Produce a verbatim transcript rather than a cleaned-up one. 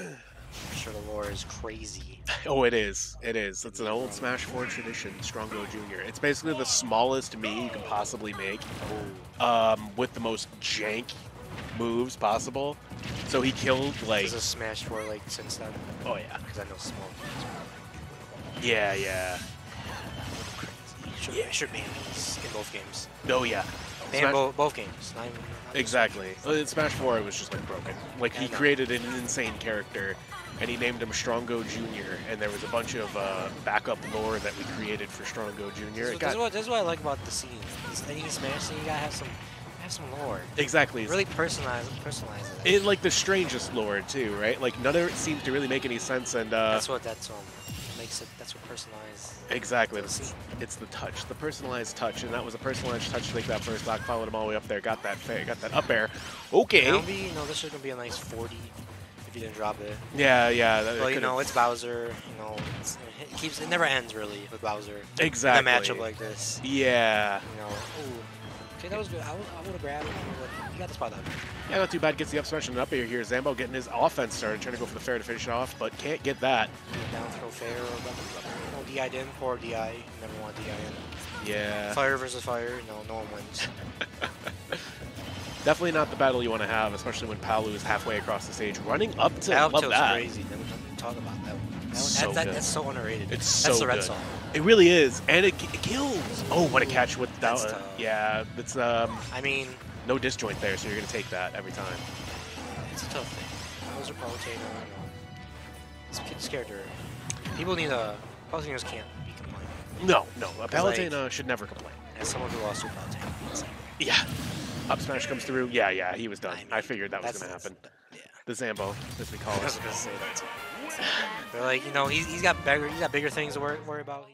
I'm sure the lore is crazy. Oh, it is. It is. It's an old Smash four tradition, Strongo Junior It's basically the smallest Mii you can possibly make, um, with the most jank moves possible. So he killed, like... This is a Smash four, like, since then. Oh, yeah. Because I know small games. Yeah, yeah. Should, yeah, should be in both games. Oh, yeah. They had bo both games. Not even, not exactly. In Smash four, it was just like broken. Like, he created an insane character, and he named him Strongo Junior, and there was a bunch of uh, backup lore that we created for Strongo Junior. This, it got, this, is, what, this is what I like about the scene. You can Smash, so you gotta have some, have some lore. Exactly. Really personalize, personalize it. It's like the strangest lore, too, right? Like, none of it seems to really make any sense, and... Uh, that's what that's... Um, Makes it, that's what personalized. Exactly. It's, it's the touch, the personalized touch, and that was a personalized touch to make that first lock. Followed him all the way up there, got that, got that up air. Okay. Be, no, this is gonna be a nice forty if you didn't drop it. Yeah, yeah. That, well, you know, it's Bowser. You know, it's, it keeps, it never ends really with Bowser. Exactly. In a matchup like this. Yeah. You know. Ooh. Okay, that was good. I would, I would have grabbed it. You got the spot on. Yeah, not too bad. Gets the up smash and an up air here. Zambo getting his offense started, trying to go for the fair to finish it off, but can't get that. Down throw fair. No D I'd in. Poor D I. Never want D I in. Yeah. Fire versus fire. No, no one wins. Definitely not the battle you want to have, especially when Palu is halfway across the stage. Running up to love that. Crazy. That we talk about that one. That one, so that, that, that's so underrated. It's so that's the red good. Song. It really is, and it, it kills. Oh, what a catch with that! Uh, yeah, it's um. I mean, no disjoint there, so you're gonna take that every time. It's a tough thing. Bowser, Palutena, this kid's scared her. People need a. Palutena's can't be complaining. No, no, a Palutena like, should never complain. As someone who lost to Palutena. Yeah. Up smash comes through. Yeah, yeah, he was done. I, mean, I figured that was gonna happen. Yeah. The Zambo, as we call it. I was gonna say that. They're like, you know, he's, he's got bigger, he's got bigger things to worry, worry about.